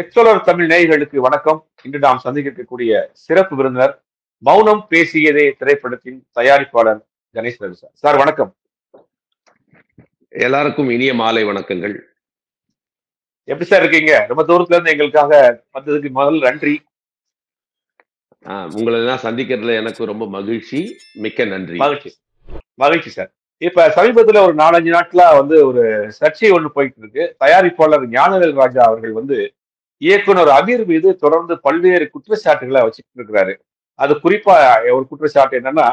எக்ஸ்டோலர் தமிழ் நேயர்களுக்கு வணக்கம். இன்று நாம் சந்திக்கக்கூடிய சிறப்பு விருந்தினர் மௌனம் பேசியதே திரைப்படத்தின் தயாரிப்பாளர் கணேஷ் ரவி சார். சார் வணக்கம். எல்லாருக்கும் இனிய மாலை வணக்கங்கள். எப்படி சார் இருக்கீங்க? ரொம்ப தூரத்துல இருந்து எங்களுக்காக வந்ததுக்கு முதல் நன்றி. உங்களை எல்லாம் சந்திக்கிறதுல எனக்கு ரொம்ப மகிழ்ச்சி. மிக்க நன்றி. மகிழ்ச்சி சார். இப்ப சமீபத்துல ஒரு 4-5 நாட்களா வந்து ஒரு சர்ச்சை ஒன்று போயிட்டு இருக்கு. தயாரிப்பாளர் ஞானவேல் ராஜா அவர்கள் வந்து இயக்குனர் அமீர் மீது தொடர்ந்து பல்வேறு குற்றச்சாட்டுகளை வச்சுட்டு இருக்கிறாரு. அது குறிப்பா ஒரு குற்றச்சாட்டு என்னன்னா,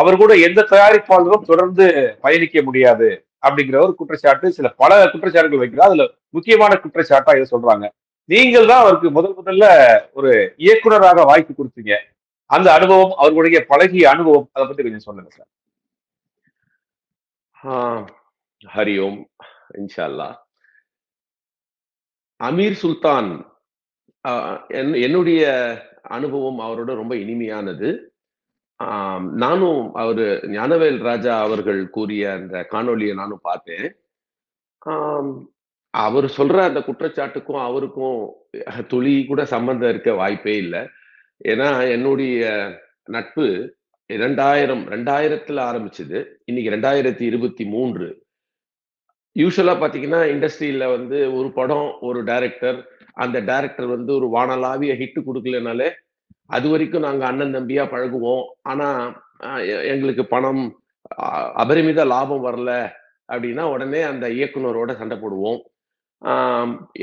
அவர் கூட எந்த தயாரிப்பாளரும் தொடர்ந்து பயணிக்க முடியாது அப்படிங்கிற ஒரு குற்றச்சாட்டு, சில பல குற்றச்சாட்டுகள் வைக்கிறார். அதுல முக்கியமான குற்றச்சாட்டா இதை சொல்றாங்க. நீங்கள் தான் அவருக்கு முதல்ல ஒரு இயக்குனராக வாய்ப்பு கொடுத்தீங்க. அந்த அனுபவம், அவர்களுடைய பழகிய அனுபவம், அதை பத்தி கொஞ்சம் சொல்லுங்க சார். ஹரி ஓம். இன்ஷா அல்லா அமீர் சுல்தான் என்னுடைய அனுபவம் அவரோட ரொம்ப இனிமையானது. நானும் அவரு ஞானவேல் ராஜா அவர்கள் கூறிய அந்த காணொலியை நானும் பார்த்தேன். அவர் சொல்ற அந்த குற்றச்சாட்டுக்கும் அவருக்கும் துளி கூட சம்பந்தம் இருக்க வாய்ப்பே இல்லை. ஏன்னா என்னுடைய நட்பு 2000 ஆரம்பிச்சது. இன்னைக்கு 2023. யூஸ்வலா பாத்தீங்கன்னா இண்டஸ்ட்ரியில வந்து ஒரு படம், ஒரு டைரக்டர், அந்த டைரக்டர் வந்து ஒரு வானலாவிய ஹிட் கொடுக்கலனாலே அது வரைக்கும் நாங்க அண்ணன் தம்பியா பழகுவோம். ஆனா எங்களுக்கு பணம் அபரிமித லாபம் வரல அப்படின்னா உடனே அந்த இயக்குனரோட சண்டை போடுவோம்.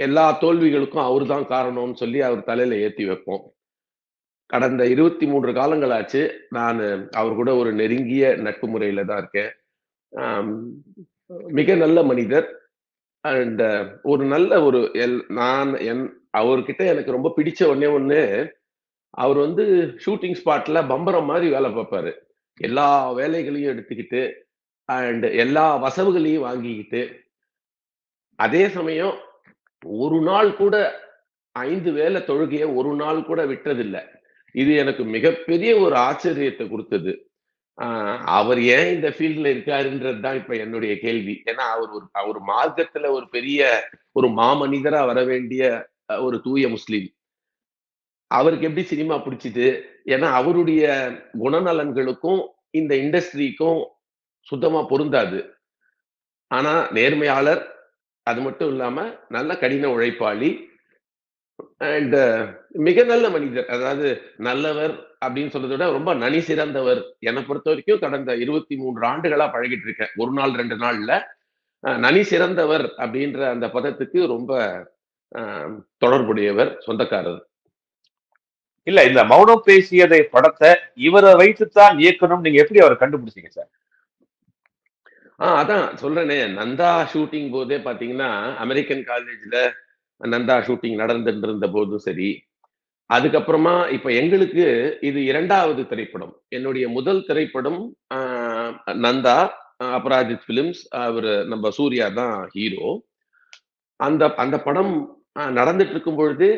எல்லா தோல்விகளுக்கும் அவரு தான் காரணம்னு சொல்லி அவர் தலையில ஏற்றி வைப்போம். கடந்த 23 காலங்களாச்சு நான் அவர் கூட ஒரு நெருங்கிய நட்பு முறையில தான் இருக்கேன். மிக நல்ல மனிதர். அண்ட் ஒரு நல்ல ஒரு அவர்கிட்ட எனக்கு ரொம்ப பிடிச்ச ஒண்ணு, அவர் வந்து ஷூட்டிங் ஸ்பாட்ல பம்பரம் மாதிரி வேலை பார்ப்பாரு. எல்லா வேலைகளையும் எடுத்துக்கிட்டு அண்ட் எல்லா வசவுகளையும் வாங்கிக்கிட்டு, அதே சமயம் ஒரு நாள் கூட 5 வேலை தொழுகைய ஒரு நாள் கூட விட்டதில்லை. இது எனக்கு மிகப்பெரிய ஒரு ஆச்சரியத்தை கொடுத்தது. அவர் ஏன் இந்த ஃபீல்ட்ல இருக்காருன்றது தான் இப்ப என்னுடைய கேள்வி. ஏன்னா அவர் மார்க்கத்துல ஒரு பெரிய ஒரு மாமனிதரா வர வேண்டிய ஒரு தூய முஸ்லீம். அவருக்கு எப்படி சினிமா பிடிச்சிது? ஏன்னா அவருடைய குணநலன்களுக்கும் இந்த இண்டஸ்ட்ரிக்கும் சுத்தமா பொருந்தாது. ஆனா நேர்மையாளர், அது மட்டும் இல்லாம நல்ல கடின உழைப்பாளி அண்ட் மிக நல்ல மனிதர். அதாவது நல்லவர் அப்படின்னு சொல்றத விட ரொம்ப நனி சிறந்தவர். என்னை பொறுத்த வரைக்கும் கடந்த 23 ஆண்டுகளா பழகிட்டு இருக்கேன். ஒரு நாள் 2 நாள்ல நனி சிறந்தவர் அப்படின்ற அந்த பதத்துக்கு ரொம்ப தொடர்புடையவர், சொந்தக்காரர். இல்ல இந்த மௌனம் பேசியதை படத்தை இவரை வைத்துத்தான் இயக்கணும். நீங்க எப்படி அவரை கண்டுபிடிச்சீங்க சார்? அதான் சொல்றேனே, நந்தா ஷூட்டிங் போதே பாத்தீங்கன்னா அமெரிக்கன் காலேஜ்ல நந்தா ஷூட்டிங் நடந்துட்டு இருந்த போதும் சரி, அதுக்கப்புறமா இப்ப எங்களுக்கு இது 2வது திரைப்படம். என்னுடைய முதல் திரைப்படம் நந்தா, அபராஜித் பிலிம்ஸ், அவரு நம்ம சூர்யா தான் ஹீரோ. அந்த படம் நடந்துட்டு இருக்கும் பொழுது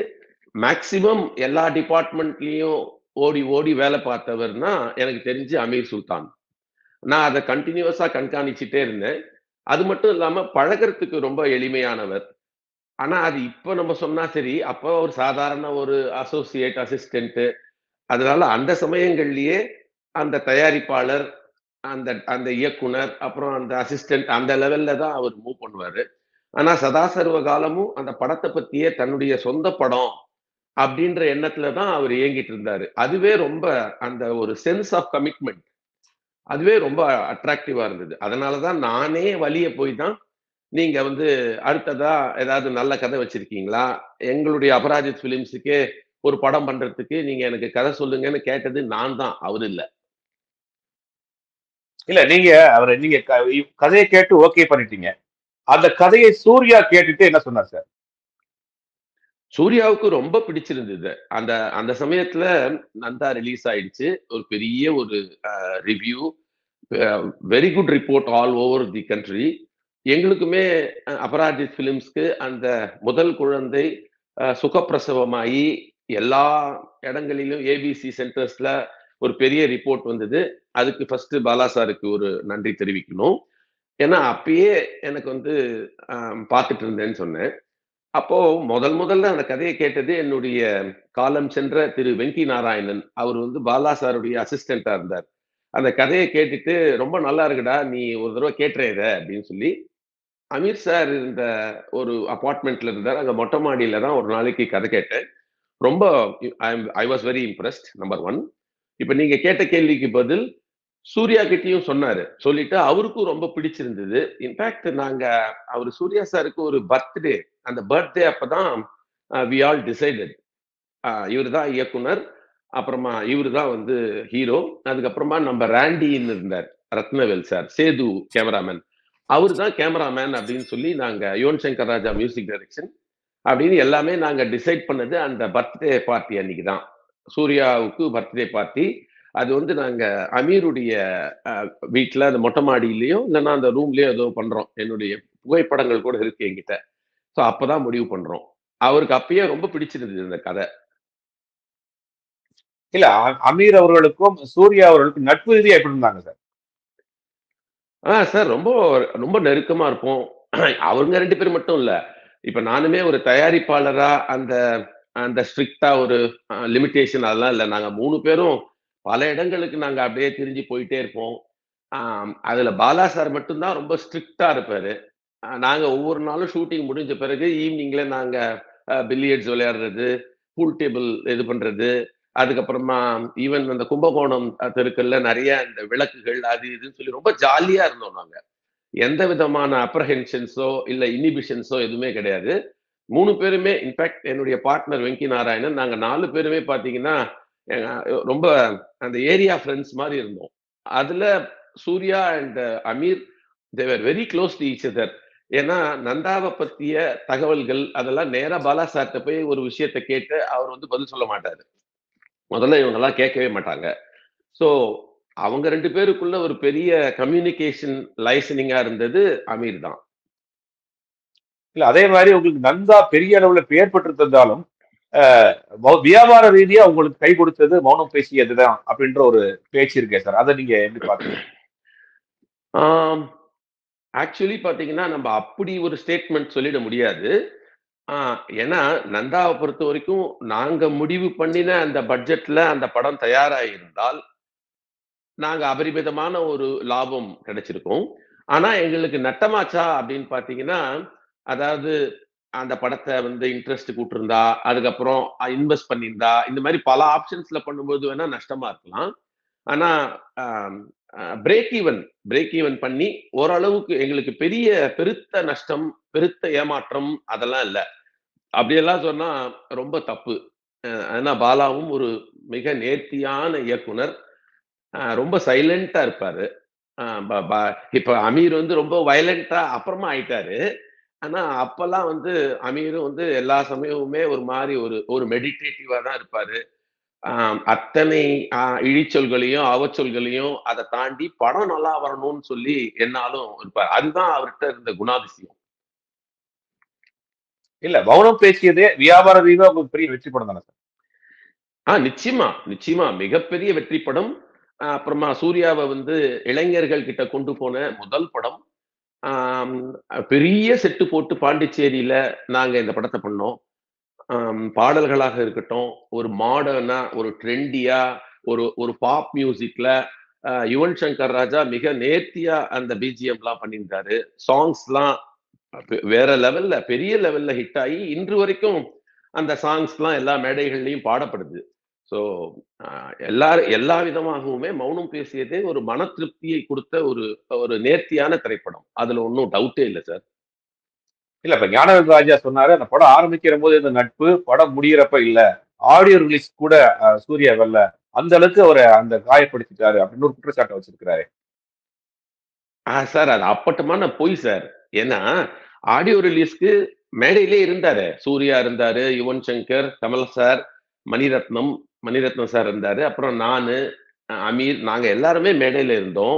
மேக்சிமம் எல்லா டிபார்ட்மெண்ட்லயும் ஓடி ஓடி வேலை பார்த்தவர்னா எனக்கு தெரிஞ்சு அமீர் சுல்தான். நான் அதை கண்டினியூஸா கண்காணிச்சுட்டே இருந்தேன். அது மட்டும் இல்லாம பழகிறதுக்கு ரொம்ப எளிமையானவர். ஆனா அது இப்ப நம்ம சொன்னா சரி, அப்போ ஒரு சாதாரண ஒரு அசோசியேட் அசிஸ்டன்ட். அதனால அந்த சமயங்கள்லயே அந்த தயாரிப்பாளர், அந்த இயக்குனர், அப்புறம் அந்த அசிஸ்டன்ட், அந்த லெவல்ல தான் அவர் மூவ் பண்ணுவாரு. ஆனா சதாசர்வ காலமும் அந்த படத்தை பத்தியே தன்னுடைய சொந்த படம் அப்படின்ற எண்ணத்துலதான் அவர் இயங்கிட்டு இருந்தாரு. அதுவே ரொம்ப அந்த ஒரு சென்ஸ் ஆஃப் கமிட்மெண்ட் அதுவே ரொம்ப அட்ராக்டிவா இருந்தது. அதனாலதான் நானே வழியே போய் தான், நீங்க வந்து அடுத்ததா ஏதாவது நல்ல கதை வச்சிருக்கீங்களா, எங்களுடைய அபராஜித் பிலிம்ஸுக்கு ஒரு படம் பண்றதுக்கு நீங்க எனக்கு கதை சொல்லுங்கன்னு கேட்டது நான் தான், அவரு இல்ல. இல்ல நீங்க அவரை நீங்க கதையை கேட்டு ஓகே பண்ணிட்டீங்க. அந்த கதையை சூர்யா கேட்டுட்டு என்ன சொன்னார் சார்? சூர்யாவுக்கு ரொம்ப பிடிச்சிருந்தது. அந்த அந்த சமயத்துல நந்தா ரிலீஸ் ஆயிடுச்சு. ஒரு பெரிய ஒரு review, very good report all over the country. எங்களுக்குமே அபராஜித் பிலிம்ஸ்க்கு அந்த முதல் குழந்தை சுகப்பிரசவமாகி எல்லா இடங்களிலும் ஏபிசி சென்டர்ஸ்ல ஒரு பெரிய ரிப்போர்ட் வந்தது. அதுக்கு ஃபர்ஸ்ட் பாலா சாருக்கு ஒரு நன்றி தெரிவிக்கணும். ஏன்னா அப்பயே எனக்கு வந்து பார்த்துட்டு இருந்தேன்னு சொன்னேன். அப்போ முதல்ல அந்த கதையை கேட்டது என்னுடைய காலம் சென்ற திரு வெங்கி நாராயணன். அவர் வந்து பாலா சாருடைய அசிஸ்டண்டா இருந்தார். அந்த கதையை கேட்டுட்டு ரொம்ப நல்லா இருக்குடா, நீ ஒரு தடவை கேட்டுறேத அப்படின்னு சொல்லி அமீர் சார் இருந்த ஒரு அப்பார்ட்மெண்ட்ல இருந்தார். அங்கே மொட்டை மாடியில தான் ஒரு நாளைக்கு கதை கேட்டேன். ரொம்ப I was very impressed. Number one, இப்போ நீங்க கேட்ட கேள்விக்கு பதில் சூர்யா கிட்டையும் சொன்னாரு, சொல்லிட்டு அவருக்கும் ரொம்ப பிடிச்சிருந்தது. இன்ஃபேக்ட் நாங்க அவர் சூர்யா சாருக்கு ஒரு பர்த்டே, அந்த பர்த்டே அப்பதான் வி ஆல் டிசைடட். இவர் தான் இயக்குனர், அப்புறமா இவர் தான் வந்து ஹீரோ, அதுக்கப்புறமா நம்ம ரேண்டின்னு இருந்தார் ரத்னவேல் சார், சேது கேமராமேன், அவரு தான் கேமராமேன் அப்படின்னு சொல்லி நாங்க யுவன் சங்கர் ராஜா மியூசிக் டைரக்ஷன் அப்படின்னு எல்லாமே நாங்க டிசைட் பண்ணது அந்த பர்த்டே பார்ட்டி அன்னைக்கு தான். சூர்யாவுக்கு பர்த்டே பார்ட்டி, அது வந்து நாங்க அமீருடைய வீட்டுல அந்த மொட்டை மாடியிலயோ இல்லைன்னா அந்த ரூம்லயோ ஏதோ பண்றோம். என்னுடைய புகைப்படங்கள் கூட இருக்கு என்கிட்ட. ஸோ அப்பதான் முடிவு பண்றோம். அவருக்கு அப்பயே ரொம்ப பிடிச்சிருந்தது இந்த கதை. இல்ல அமீர் அவர்களுக்கும் சூர்யா அவர்களுக்கும் நட்பு ரீதியா எப்படி இருந்தாங்க சார்? சார் ரொம்ப ரொம்ப நெருக்கமா இருப்போம். அவங்க ரெண்டு பேரும் மட்டும் இல்ல, இப்ப நானுமே ஒரு தயாரிப்பாளரா அந்த அந்த ஸ்ட்ரிக்டா ஒரு லிமிட்டேஷன் அதெல்லாம் இல்லை. நாங்க மூணு பேரும் பல இடங்களுக்கு நாங்கள் அப்படியே திரிஞ்சு போயிட்டே இருப்போம். அதில் பாலா சார் மட்டும்தான் ரொம்ப ஸ்ட்ரிக்டாக இருப்பார். நாங்கள் ஒவ்வொரு நாளும் ஷூட்டிங் முடிஞ்ச பிறகு ஈவினிங்கில் நாங்கள் பில்லியர்ட்ஸ் விளையாடுறது, பூல் டேபிள் இது பண்ணுறது, அதுக்கப்புறமா ஈவன் அந்த கும்பகோணம் தெருக்கல்ல நிறைய இந்த விளக்குகள் அது இதுன்னு சொல்லி ரொம்ப ஜாலியாக இருந்தோம். நாங்கள் எந்த விதமான அப்ரஹென்ஷன்ஸோ இல்லை இனிபிஷன்ஸோ எதுவுமே கிடையாது. மூணு பேருமே, இன்ஃபேக்ட் என்னுடைய பார்ட்னர் வெங்கி நாராயணன், நாங்கள் நாலு பேருமே பார்த்தீங்கன்னா ரொம்ப அந்த ஏரியா ஃப்ரெண்ட்ஸ் மாதிரி இருந்தோம். அதுல Surya and Ameer they were very close to each other. ஏன்னா நந்தாவை பற்றிய தகவல்கள் அதெல்லாம் நேராக பாலா சார்கிட்ட போய் ஒரு விஷயத்த கேட்டு அவர் வந்து பதில் சொல்ல மாட்டாரு. முதல்ல இவங்கெல்லாம் கேட்கவே மாட்டாங்க. ஸோ அவங்க ரெண்டு பேருக்குள்ள ஒரு பெரிய கம்யூனிகேஷன் லைசனிங்கா இருந்தது அமீர் தான். இல்லை, அதே மாதிரி உங்களுக்கு நந்தா பெரிய அளவுல பெயர் பெற்றிருந்தாலும் வியாபார ரீதியா உங்களுக்கு கை கொடுத்தது மௌனம் பேசியதுதான் அப்படின்ற ஒரு பேச்சு இருக்கே சார், அதை நீங்க எப்படி பாக்குறீங்க? ஆக்சுவலி பாத்தீங்கன்னா நம்ம அப்படி ஒரு ஸ்டேட்மெண்ட் சொல்லிட முடியாது. ஏன்னா நந்தாவை பொறுத்த வரைக்கும் நாங்க முடிவு பண்ணின அந்த பட்ஜெட்ல அந்த படம் தயாராயிருந்தால் நாங்க அபரிமிதமான ஒரு லாபம் கிடைச்சிருக்கோம். ஆனா எங்களுக்கு நட்டமாச்சா அப்படின்னு பாத்தீங்கன்னா, அதாவது அந்த படத்தை வந்து இன்ட்ரெஸ்ட் கூட்டிருந்தா, அதுக்கப்புறம் இன்வெஸ்ட் பண்ணியிருந்தா, இந்த மாதிரி பல ஆப்ஷன்ஸ்ல பண்ணும்போது வேணா நஷ்டமா இருக்கலாம். ஆனா பிரேக் ஈவன் பண்ணி ஓரளவுக்கு எங்களுக்கு பெரிய பெருத்த நஷ்டம் பெருத்த ஏமாற்றம் அதெல்லாம் இல்லை. அப்படியெல்லாம் சொன்னா ரொம்ப தப்பு. ஏன்னா பாலாவும் ஒரு மிக நேர்த்தியான இயக்குனர், ரொம்ப சைலண்டா இருப்பாரு. இப்ப அமீர் வந்து ரொம்ப வயலண்டா அப்புறமா ஆயிட்டாரு. ஆனா அப்பெல்லாம் வந்து அமீரும் வந்து எல்லா சமயமுமே ஒரு மாதிரி ஒரு மெடிடேட்டிவா தான் இருப்பாரு. அத்தனை இழிச்சொல்களையும் அவச்சொல்களையும் அதை தாண்டி படம் நல்லா வரணும்னு சொல்லி என்னாலும் இருப்பாரு. அதுதான் அவர்கிட்ட இருந்த குணாதிசயம். இல்ல மௌனம் பேசியதே வியாபார ரீதியா உங்களுக்கு பெரிய வெற்றி படம் தானே சார்? நிச்சயமா மிகப்பெரிய வெற்றி படம். அப்புறமா சூர்யாவை வந்து இளைஞர்கள் கிட்ட கொண்டு போன முதல் படம். பெரிய செட்டு போட்டு பாண்டிச்சேரியில நாங்க இந்த படத்தை பண்ணோம். பாடல்களாக இருக்கட்டும், ஒரு மாடர்னா, ஒரு ட்ரெண்டியா, ஒரு பாப் மியூசிக்ல யுவன் சங்கர் ராஜா மிக நேர்த்தியா அந்த பிஜிஎம்லாம் பண்ணியிருந்தாரு. சாங்ஸ்லாம் வேற லெவல்ல, பெரிய லெவல்ல ஹிட் ஆகி இன்று வரைக்கும் அந்த சாங்ஸ்லாம் எல்லா மேடைகள்லையும் பாடப்படுது. ஸோ எல்லா விதமாகவுமே மௌனம் பேசியதே ஒரு மன திருப்தியை கொடுத்த ஒரு நேர்த்தியான திரைப்படம். அதுல ஒன்றும் டவுட்டே இல்லை சார். இல்ல இப்ப ஞானவேல் ராஜா சொன்னாரு, அந்த படம் ஆரம்பிக்கிற போது இந்த நட்பு படம் முடியிறப்ப இல்ல, ஆடியோ ரிலீஸ் கூட சூர்யா வரல, அந்த அளவுக்கு அவரை அந்த காயப்படுத்திட்டாரு அப்படின்னு ஒரு குற்றச்சாட்டை வச்சிருக்கிறாரு. சார் அது அப்பட்டமான போய் சார். ஏன்னா ஆடியோ ரிலீஸ்க்கு மேடையிலே இருந்தாரு, சூர்யா இருந்தாரு, யுவன் சங்கர், கமல் சார், மணிரத்னம் சார் இருந்தாரு, அப்புறம் நானு, அமீர், நாங்க எல்லாருமே மேடையில இருந்தோம்.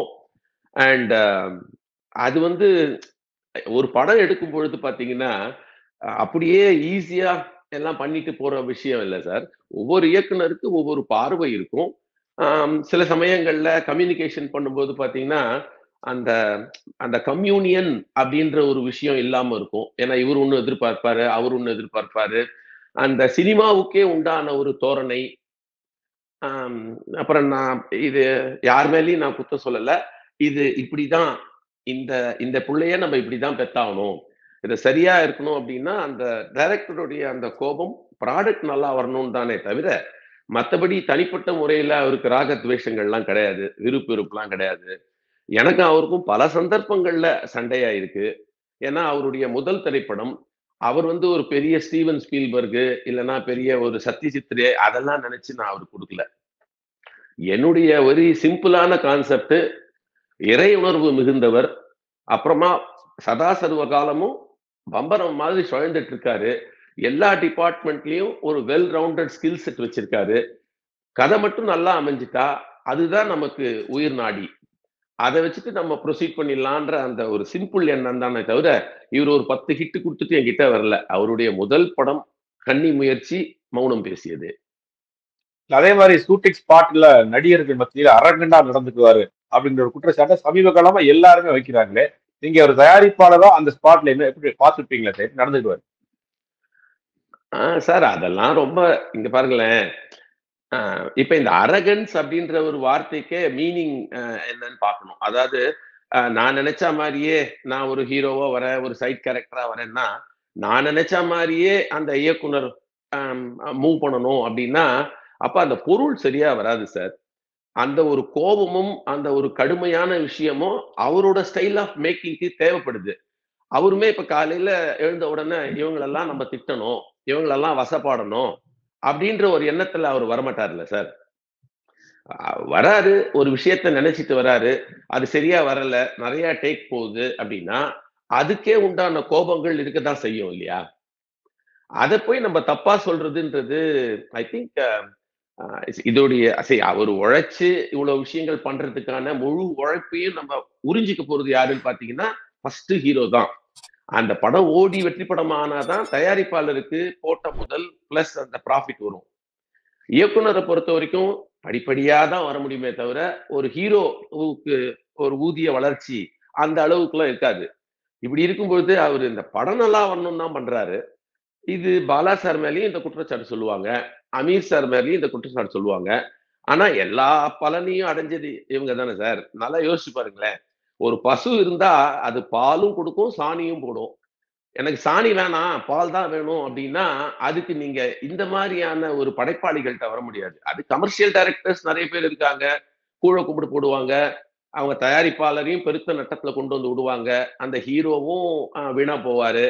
அண்ட் அது வந்து ஒரு படம் எடுக்கும் பொழுது பாத்தீங்கன்னா அப்படியே ஈஸியா எல்லாம் பண்ணிட்டு போற விஷயம் இல்லை சார். ஒவ்வொரு இயக்குனருக்கு ஒவ்வொரு பார்வை இருக்கும். சில சமயங்கள்ல கம்யூனிகேஷன் பண்ணும்போது பாத்தீங்கன்னா அந்த கம்யூனியன் அப்படின்ற ஒரு விஷயம் இல்லாம இருக்கும். ஏன்னா இவர் ஒண்ணு எதிர்பார்ப்பாரு, அவர் ஒண்ணு எதிர்பார்ப்பாரு. அந்த சினிமாவுக்கே உண்டான ஒரு தோரணை. அப்புறம் நான் இது யார் மேலேயும் நான் குத்தம் சொல்லல, இது இப்படிதான், இந்த இந்த பிள்ளைய நம்ம இப்படிதான் பெத்தாகணும், இது சரியா இருக்கணும் அப்படின்னா அந்த டைரக்டருடைய அந்த கோபம் ப்ராடக்ட் நல்லா வரணும்னு தானே தவிர மற்றபடி தனிப்பட்ட முறையில அவருக்கு ராகத்வேஷங்கள்லாம் கிடையாது, விருப்பெல்லாம் கிடையாது. எனக்கு அவருக்கும் பல சந்தர்ப்பங்கள்ல சண்டையா இருக்கு. ஏன்னா அவருடைய முதல் திரைப்படம் அவர் ஒரு பெரிய ஸ்டீவன் ஸ்பீல்பர்கு இல்லைன்னா பெரிய ஒரு சத்யஜித்ரே அதெல்லாம் நினைச்சு நான் அவருக்கு கொடுக்கல. என்னுடைய ஒரு சிம்பிளான கான்செப்ட், இறை உணர்வு மிகுந்தவர், அப்புறமா சதா சர்வ காலமும் பம்பரம் மாதிரி சுழந்துட்டு இருக்காரு, எல்லா டிபார்ட்மெண்ட்லயும் ஒரு வெல் ரவுண்டட் ஸ்கில் செட் வச்சிருக்காரு, கதை மட்டும் நல்லா அமைஞ்சிட்டா அதுதான் நமக்கு உயிர் நாடி, அதை வச்சுட்டு நம்ம ப்ரொசீட் பண்ணிடலான்ற அந்த ஒரு சிம்பிள் எண்ணம் தானே தவிர இவர் 10 ஹிட்டு கொடுத்துட்டு என்கிட்ட வரல. அவருடைய முதல் படம் கன்னி முயற்சி மௌனம் பேசியது. அதே மாதிரி ஷூட்டிங் ஸ்பாட்ல நடிகர்கள் மத்தியில் அரங்கண்டா நடந்துக்குவாரு அப்படின்ற ஒரு குற்றச்சாட்டை சமீப காலமா எல்லாருமே வைக்கிறாங்களே, நீங்க ஒரு தயாரிப்பாளரா அந்த ஸ்பாட்ல என்ன எப்படி பார்த்துருப்பீங்களா சார் நடந்துக்குவாரு? சார் அதெல்லாம் ரொம்ப இங்க பாருங்களேன், இப்ப இந்த அரகன்ஸ் அப்படின்ற ஒரு வார்த்தைக்கே மீனிங் என்னன்னு பார்க்கணும். அதாவது நான் நினைச்ச மாதிரியே நான் ஒரு ஹீரோவா வர, ஒரு சைட் கேரக்டரா வரேன்னா நான் நினைச்ச மாதிரியே அந்த இயக்குனர் மூவ் பண்ணணும் அப்படின்னா அப்ப அந்த பொருள் சரியா வராது சார். அந்த ஒரு கோபமும் அந்த ஒரு கடுமையான விஷயமும் அவரோட ஸ்டைல் ஆஃப் மேக்கிங்க்கு தேவைப்படுது. அவருமே இப்ப காலையில எழுந்த உடனே இவங்களெல்லாம் நம்ம திட்டணும், இவங்களெல்லாம் வசப்பாடணும் அப்படின்ற ஒரு எண்ணத்துல அவர் வரமாட்டார்ல சார். வராரு, ஒரு விஷயத்த நினைச்சிட்டு வராரு, அது சரியா வரல, நிறைய டேக் போகுது அப்படின்னா அதுக்கே உண்டான கோபங்கள் இருக்கதான் செய்யும் இல்லையா? அதை போய் நம்ம தப்பா சொல்றதுன்றது ஐ திங்க் இதோடைய அவர் உழைச்சு இவ்வளவு விஷயங்கள் பண்றதுக்கான முழு உழைப்பையும் நம்ம உறிஞ்சிக்க போறது யாருன்னு பாத்தீங்கன்னா ஃபர்ஸ்ட் ஹீரோ தான். அந்த படம் ஓடி வெற்றி படம் ஆனாதான் தயாரிப்பாளருக்கு போட்ட முதல் பிளஸ் அந்த ப்ராஃபிட் வரும். இயக்குனரை பொறுத்த வரைக்கும் படிப்படியாக தான் வர முடியுமே தவிர ஒரு ஹீரோவுக்கு ஒரு ஊதிய வளர்ச்சி அந்த அளவுக்குலாம் இருக்காது. இப்படி இருக்கும்பொழுது அவர் இந்த படம் நல்லா வரணும்னு தான் பண்றாரு. இது பாலா சார் மேலேயும் இந்த குற்றச்சாட்டு சொல்லுவாங்க, அமீர் சார் மேலேயும் இந்த குற்றச்சாட்டு சொல்லுவாங்க. ஆனா எல்லா பலனையும் அடைஞ்சது இவங்க தானே சார். நல்லா யோசிச்சு பாருங்களேன், ஒரு பசு இருந்தா அது பாலும் கொடுக்கும் சாணியும் போடும். எனக்கு சாணி வேணாம் பால் தான் வேணும் அப்படின்னா அதுக்கு நீங்க இந்த மாதிரியான ஒரு படைப்பாளிகள்கிட்ட வர முடியாது. அது கமர்ஷியல் டைரக்டர்ஸ் நிறைய பேர் இருக்காங்க, கூழை கும்பிடு போடுவாங்க, அவங்க தயாரிப்பாளரையும் பெருத்த நட்டத்துல கொண்டு வந்து விடுவாங்க, அந்த ஹீரோவும் வீணா போவாரு.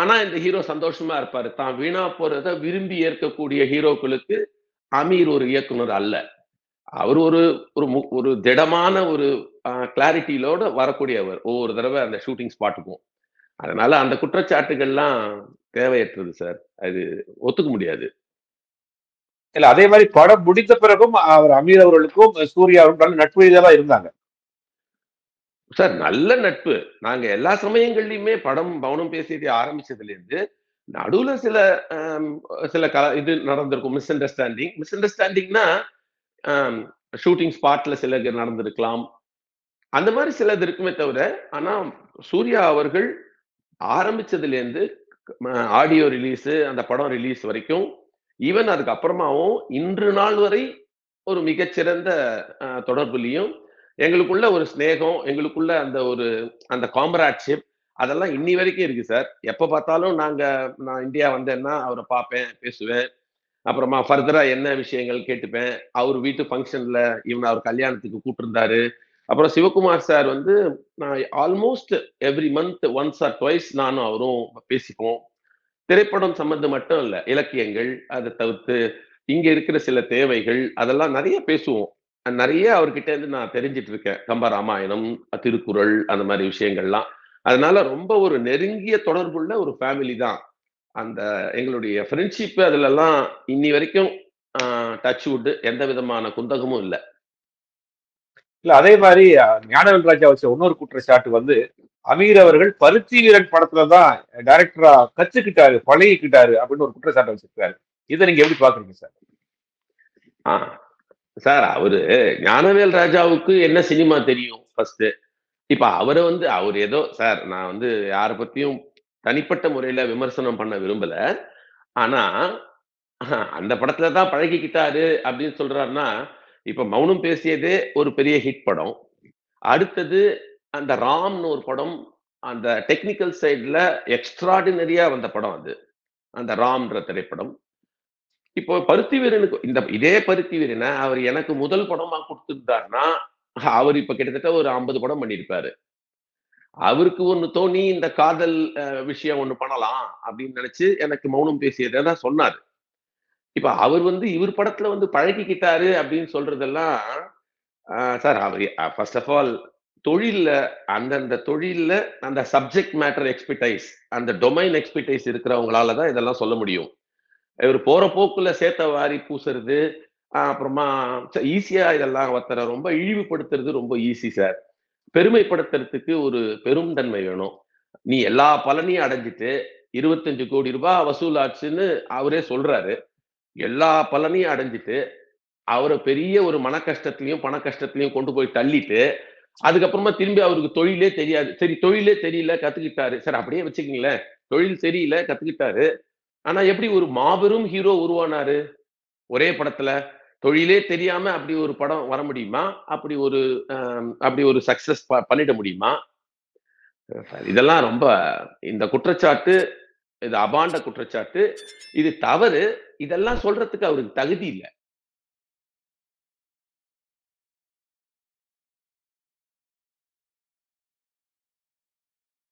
ஆனா இந்த ஹீரோ சந்தோஷமா இருப்பாரு. தான் வீணா போறத விரும்பி ஏற்கக்கூடிய ஹீரோக்களுக்கு அமீர் ஒரு இயக்குனர் அல்ல. அவர் ஒரு திடமான ஒரு கிளாரிட்டியிலோட வரக்கூடியவர் ஒவ்வொரு தடவை அந்த ஷூட்டிங் ஸ்பாட்டுக்கும். அதனால அந்த குற்றச்சாட்டுகள்லாம் தேவையற்றது சார், அது ஒத்துக்க முடியாது. இல்ல அதே மாதிரி படம் முடித்த பிறகும் அவர் அமீர் அவர்களுக்கும் சூர்யாவும் நல்ல நட்பு ரீதியாக இருந்தாங்க சார். நல்ல நட்பு. நாங்க எல்லா சமயங்கள்லயுமே படம் பவுனம் பேசியது ஆரம்பிச்சதுல இருந்து நடுவுல சில இது நடந்திருக்கும், மிஸ் அண்டர்ஸ்டாண்டிங். மிஸ் அண்டர்ஸ்டாண்டிங்னா ஷூட்டிங் ஸ்பாட்ல சில நடந்திருக்கலாம், அந்த மாதிரி சிலது இருக்குமே தவிர. ஆனா சூர்யா அவர்கள் ஆரம்பிச்சதுலேருந்து ஆடியோ ரிலீஸு அந்த படம் ரிலீஸ் வரைக்கும் ஈவன் அதுக்கப்புறமாவும் இன்று நாள் வரை ஒரு மிகச்சிறந்த தொடர்புலையும் எங்களுக்குள்ள ஒரு ஸ்நேகம், எங்களுக்குள்ள அந்த காம்ராட்ஷிப் அதெல்லாம் இன்னி வரைக்கும் இருக்கு சார். எப்போ பார்த்தாலும் நான் இந்தியா வந்தேன்னா அவரை பார்ப்பேன், பேசுவேன், அப்புறமா ஃபர்தரா என்ன விஷயங்கள் கேட்டுப்பேன். அவர் வீட்டு ஃபங்க்ஷன்ல அவர் கல்யாணத்துக்கு கூப்பிட்டுருந்தாரு. அப்புறம் சிவகுமார் சார் நான் almost every month once or twice நானும் அவரும் பேசிப்போம். திரைப்படம் சம்பந்தம் மட்டும் இல்லை, இலக்கியங்கள் அதை தவிர்த்து இங்க இருக்கிற சில தேவைகள் அதெல்லாம் நிறைய பேசுவோம். நிறைய அவர்கிட்ட நான் தெரிஞ்சிட்டு இருக்கேன், கம்பராமாயணம், திருக்குறள், அந்த மாதிரி விஷயங்கள்லாம். அதனால ரொம்ப ஒரு நெருங்கிய தொடர்புள்ள ஒரு ஃபேமிலி தான். அந்த எங்களுடைய ஃப்ரெண்ட்ஷிப்பு அதுலலாம் இன்னி வரைக்கும் டச் வுட், எந்த விதமான குந்தகமும் இல்லை. இல்ல அதே மாதிரி ஞானவேல் ராஜா வச்ச இன்னொரு குற்றச்சாட்டு அமீர் அவர்கள் பருத்தி வீரன் படத்துலதான் டைரக்டரா கத்துக்கிட்டாரு, பழகிக்கிட்டாரு அப்படின்னு ஒரு குற்றச்சாட்டு வச்சிருக்காரு. இதை நீங்க எப்படி பாக்குறீங்க சார்? சார் அவரு ஞானவேல் ராஜாவுக்கு என்ன சினிமா தெரியும் ஃபர்ஸ்ட், இப்ப அவரை வந்து அவர் ஏதோ சார் நான் வந்து யாரை பத்தியும் தனிப்பட்ட முறையில விமர்சனம் பண்ண விரும்பல, ஆனா அந்த படத்துல தான் பழகிக்கிட்டாரு அப்படின்னு சொல்றாருன்னா, இப்ப மௌனம் பேசியதே ஒரு பெரிய ஹிட் படம். அடுத்தது அந்த ராம்னு ஒரு படம், அந்த டெக்னிக்கல் சைட்ல எக்ஸ்ட்ராடினரியா வந்த படம் அது, அந்த ராம்ன்ற திரைப்படம். இப்போ பருத்தி வீரனுக்கு இந்த இதே பருத்தி வீரனை அவர் எனக்கு முதல் படமா கொடுத்துருந்தாருன்னா அவர் இப்ப கிட்டத்தட்ட ஒரு 50 படம் பண்ணியிருப்பாரு. அவருக்கு ஒண்ணு தோணி இந்த காதல் விஷயம் ஒண்ணு பண்ணலாம் அப்படின்னு நினைச்சு எனக்கு மௌனம் பேசியதான் சொன்னாரு. இப்ப அவர் வந்து இவர் படத்துல வந்து பழகிக்கிட்டாரு அப்படின்னு சொல்றதெல்லாம் சார் அவர் ஃபர்ஸ்ட் ஆஃப் ஆல் தொழில்ல அந்தந்த தொழில்ல அந்த சப்ஜெக்ட் மேட்டர் எக்ஸ்பர்டைஸ், அந்த டொமைன் எக்ஸ்பர்டைஸ் இருக்கிறவங்களால தான் இதெல்லாம் சொல்ல முடியும். இவர் போற போக்குல சேத்த வாரி பூசுறது, அப்புறமா ஈஸியா இதெல்லாம் வர்ற ரொம்ப இழிவுபடுத்துறது ரொம்ப ஈஸி சார். பெருமைப்படுத்துறதுக்கு ஒரு பெரும் தன்மை வேணும். நீ எல்லா பலனையும் அடைஞ்சிட்டு 25 கோடி ரூபாய் வசூலாச்சுன்னு அவரே சொல்றாரு. எல்லா பலனையும் அடைஞ்சிட்டு அவரை பெரிய ஒரு மன கஷ்டத்திலையும் பண கஷ்டத்திலையும் கொண்டு போய் தள்ளிட்டு அதுக்கப்புறமா திரும்பி அவருக்கு தொழிலே தெரியாது, சரி தொழிலே தெரியல கத்துக்கிட்டாரு சார், அப்படியே வச்சுக்கீங்களேன் தொழில் தெரியல கத்துக்கிட்டாரு. ஆனா எப்படி ஒரு மாபெரும் ஹீரோ உருவானாரு ஒரே படத்துல? தொழிலே தெரியாம அப்படி ஒரு படம் வர முடியுமா? அப்படி ஒரு சக்சஸ் பண்ணிட முடியுமா? இதெல்லாம் ரொம்ப இந்த குற்றச்சாட்டு, இது அபாண்ட குற்றச்சாட்டு, இது தவறு. இதெல்லாம் சொல்றதுக்கு அவருக்கு தகுதி இல்லை.